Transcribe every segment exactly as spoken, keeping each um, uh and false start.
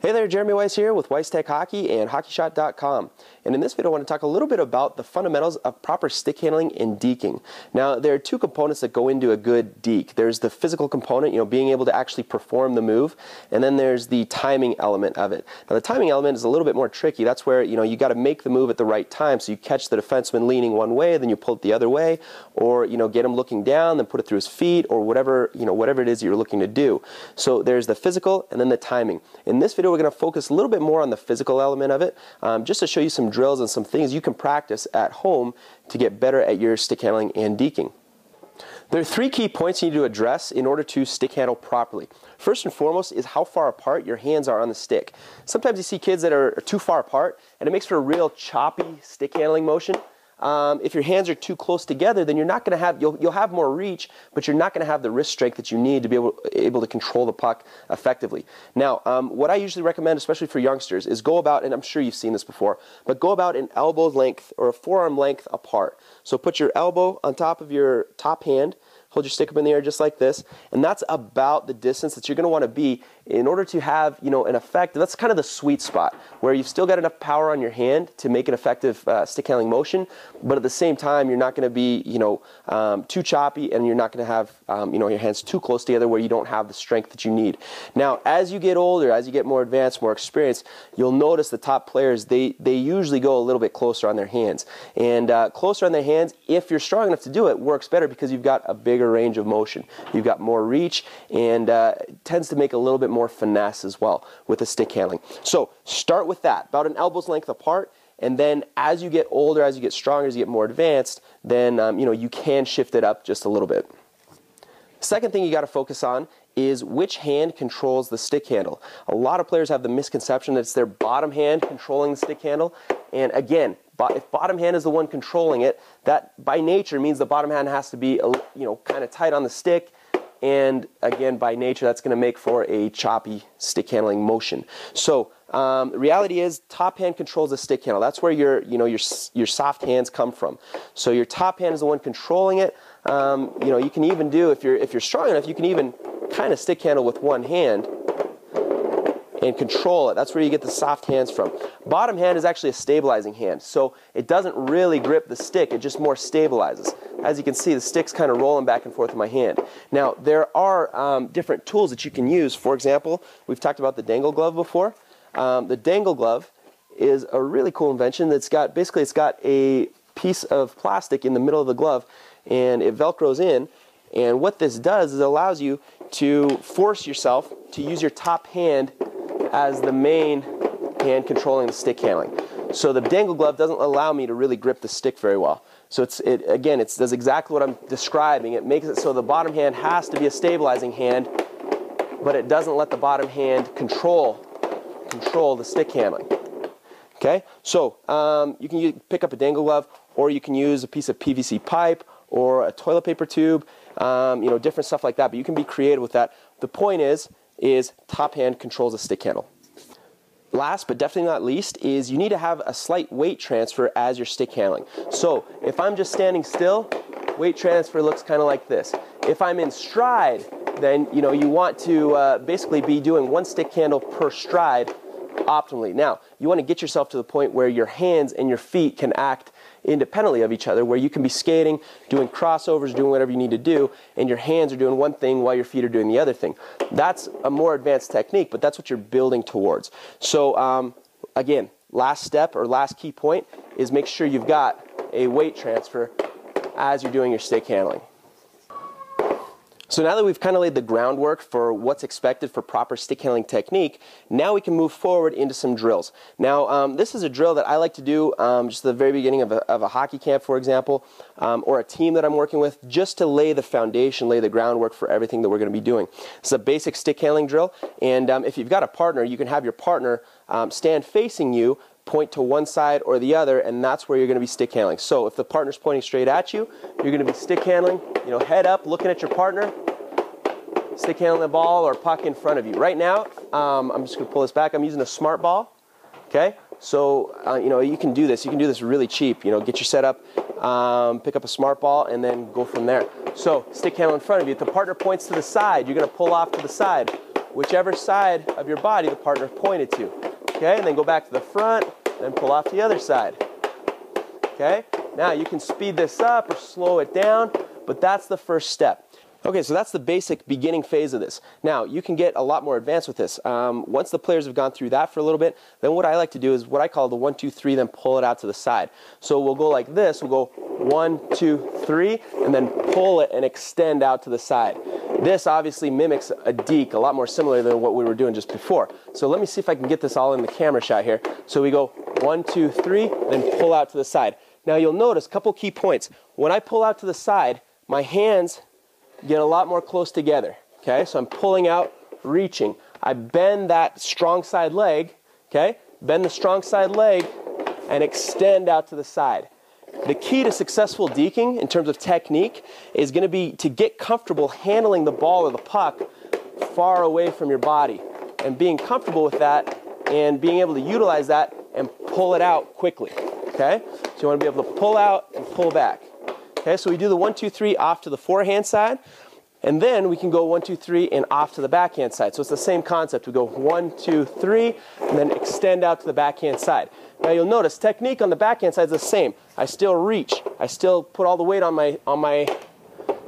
Hey there, Jeremy Weiss here with Weiss Tech Hockey and hockey shot dot com. And in this video I want to talk a little bit about the fundamentals of proper stick handling and deking. Now there are two components that go into a good deke. There's the physical component, you know, being able to actually perform the move, and then there's the timing element of it. Now the timing element is a little bit more tricky. That's where, you know, you got to make the move at the right time, so you catch the defenseman leaning one way, then you pull it the other way, or, you know, get him looking down, then put it through his feet, or whatever, you know, whatever it is you're looking to do. So there's the physical and then the timing. In this video we're going to focus a little bit more on the physical element of it, um, just to show you some drills and some things you can practice at home to get better at your stick handling and deking. There are three key points you need to address in order to stick handle properly. First and foremost is how far apart your hands are on the stick. Sometimes you see kids that are too far apart, and it makes for a real choppy stick handling motion. Um, if your hands are too close together, then you're not going to have, you'll, you'll have more reach, but you're not going to have the wrist strength that you need to be able, able to control the puck effectively. Now, um, what I usually recommend, especially for youngsters, is go about, and I'm sure you've seen this before, but go about an elbow length or a forearm length apart. So put your elbow on top of your top hand, hold your stick up in the air just like this, and that's about the distance that you're going to want to be in order to have, you know, an effective, that's kind of the sweet spot, where you've still got enough power on your hand to make an effective uh, stick handling motion, but at the same time you're not going to be, you know, um, too choppy, and you're not going to have, um, you know, your hands too close together where you don't have the strength that you need. Now, as you get older, as you get more advanced, more experienced, you'll notice the top players, they, they usually go a little bit closer on their hands, and uh, closer on their hands, if you're strong enough to do it, works better because you've got a bigger range of motion. You've got more reach, and uh, tends to make a little bit more finesse as well with the stick handling. So start with that, about an elbow's length apart, and then as you get older, as you get stronger, as you get more advanced, then um, you know, you can shift it up just a little bit. Second thing you got to focus on is which hand controls the stick handle. A lot of players have the misconception that it's their bottom hand controlling the stick handle, and again, if bottom hand is the one controlling it, that by nature means the bottom hand has to be, you know, kind of tight on the stick, and again, by nature, that's going to make for a choppy stick handling motion. So um, the reality is, top hand controls the stick handle. That's where your, you know, your your soft hands come from. So your top hand is the one controlling it. Um, you know, you can even do, if you're if you're strong enough, you can even kind of stick handle with one hand and control it. That's where you get the soft hands from. Bottom hand is actually a stabilizing hand, so it doesn't really grip the stick, it just more stabilizes. As you can see, the stick's kind of rolling back and forth in my hand. Now, there are um, different tools that you can use. For example, we've talked about the dangle glove before. Um, the dangle glove is a really cool invention that's got, basically it's got a piece of plastic in the middle of the glove, and it velcros in, and what this does is it allows you to force yourself to use your top hand as the main hand controlling the stick handling. So the dangle glove doesn't allow me to really grip the stick very well. So it's, it, again, it does exactly what I'm describing. It makes it so the bottom hand has to be a stabilizing hand, but it doesn't let the bottom hand control, control the stick handling. Okay, so um, you can use, pick up a dangle glove, or you can use a piece of P V C pipe or a toilet paper tube, um, you know, different stuff like that, but you can be creative with that. The point is, is top hand controls the stick handle. Last but definitely not least is you need to have a slight weight transfer as your stick handling. So if I'm just standing still, weight transfer looks kind of like this. If I'm in stride, then, you know, you want to uh, basically be doing one stick handle per stride optimally. Now, you want to get yourself to the point where your hands and your feet can act independently of each other, where you can be skating, doing crossovers, doing whatever you need to do, and your hands are doing one thing while your feet are doing the other thing. That's a more advanced technique, but that's what you're building towards. So um, again, last step or last key point is make sure you've got a weight transfer as you're doing your stick handling. So now that we've kind of laid the groundwork for what's expected for proper stick handling technique, now we can move forward into some drills. Now um, this is a drill that I like to do um, just at the very beginning of a, of a hockey camp, for example, um, or a team that I'm working with, just to lay the foundation, lay the groundwork for everything that we're going to be doing. It's a basic stick handling drill, and um, if you've got a partner, you can have your partner um, stand facing you, point to one side or the other, and that's where you're going to be stick handling. So if the partner's pointing straight at you, you're going to be stick handling, you know, head up, looking at your partner, stick handling the ball or puck in front of you. Right now, um, I'm just going to pull this back. I'm using a smart ball, okay? So, uh, you know, you can do this. You can do this really cheap. You know, get your setup, um, pick up a smart ball, and then go from there. So stick handle in front of you. If the partner points to the side, you're going to pull off to the side. whichever side of your body the partner pointed to. Okay, and then go back to the front, then pull off the other side. Okay, now you can speed this up or slow it down, but that's the first step. Okay, so that's the basic beginning phase of this. Now, you can get a lot more advanced with this. Um, once the players have gone through that for a little bit, then what I like to do is what I call the one, two, three, then pull it out to the side. So we'll go like this, we'll go one, two, three, and then pull it and extend out to the side. This obviously mimics a deke, a lot more similar than what we were doing just before. So let me see if I can get this all in the camera shot here. So we go one, two, three, then pull out to the side. Now you'll notice a couple key points. When I pull out to the side, my hands get a lot more close together, okay? So I'm pulling out, reaching. I bend that strong side leg, okay? Bend the strong side leg and extend out to the side. The key to successful deking in terms of technique is gonna be to get comfortable handling the ball or the puck far away from your body and being comfortable with that and being able to utilize that and pull it out quickly, okay? So you wanna be able to pull out and pull back. Okay, so we do the one, two, three off to the forehand side, and then we can go one, two, three, and off to the backhand side. So it's the same concept. We go one, two, three, and then extend out to the backhand side. Now you'll notice technique on the backhand side is the same. I still reach. I still put all the weight on my on my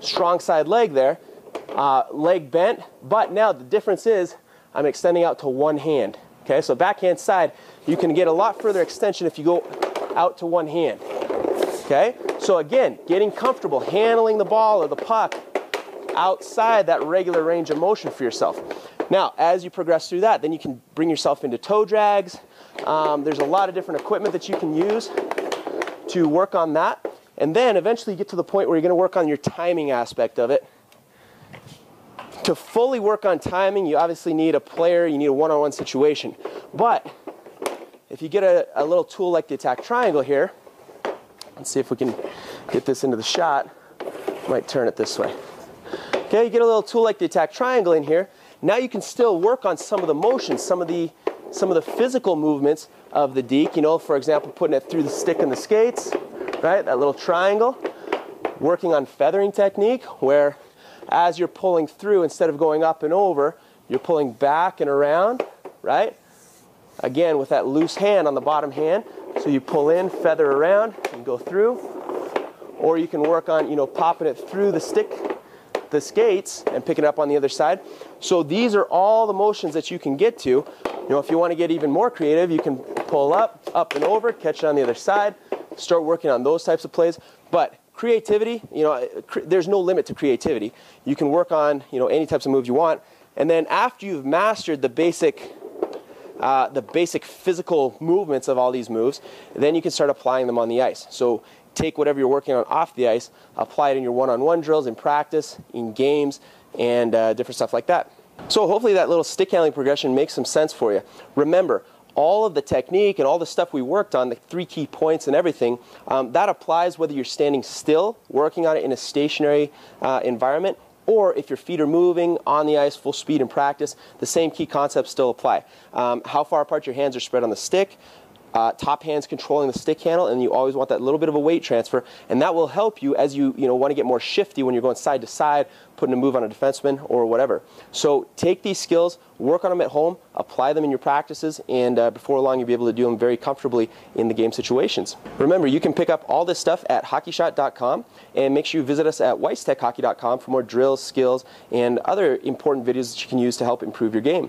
strong side leg there, uh, leg bent. But now the difference is I'm extending out to one hand. Okay, so backhand side, you can get a lot further extension if you go out to one hand. Okay, so again, getting comfortable handling the ball or the puck outside that regular range of motion for yourself. Now, as you progress through that, then you can bring yourself into toe drags. Um, there's a lot of different equipment that you can use to work on that. And then eventually you get to the point where you're gonna work on your timing aspect of it. To fully work on timing, you obviously need a player, you need a one-on-one situation. But if you get a, a little tool like the attack triangle here, let's see if we can get this into the shot. Might turn it this way. Okay, you get a little tool like the attack triangle in here. Now you can still work on some of the motions, some of the some of the physical movements of the deke. You know, for example, putting it through the stick and the skates, right? That little triangle. Working on feathering technique, where as you're pulling through, instead of going up and over, you're pulling back and around, right? Again, with that loose hand on the bottom hand. So you pull in, feather around, and go through. Or you can work on, you know, popping it through the stick, the skates, and picking it up on the other side. So these are all the motions that you can get to. You know, if you want to get even more creative, you can pull up, up and over, catch it on the other side, start working on those types of plays. But creativity, you know, cre- there's no limit to creativity. You can work on, you know, any types of moves you want. And then after you've mastered the basic Uh, the basic physical movements of all these moves, then you can start applying them on the ice. So take whatever you're working on off the ice, apply it in your one-on-one drills, in practice, in games, and uh, different stuff like that. So hopefully that little stick handling progression makes some sense for you. Remember, all of the technique and all the stuff we worked on, the three key points and everything, um, that applies whether you're standing still, working on it in a stationary uh, environment, or if your feet are moving on the ice, full speed in practice, the same key concepts still apply. Um, how far apart your hands are spread on the stick, uh, top hand's controlling the stick handle, and you always want that little bit of a weight transfer, and that will help you as you, you know, want to get more shifty when you're going side to side, putting a move on a defenseman or whatever. So take these skills, work on them at home, apply them in your practices, and uh, before long you'll be able to do them very comfortably in the game situations. Remember, you can pick up all this stuff at hockey shot dot com, and make sure you visit us at Weiss Tech Hockey dot com for more drills, skills, and other important videos that you can use to help improve your game.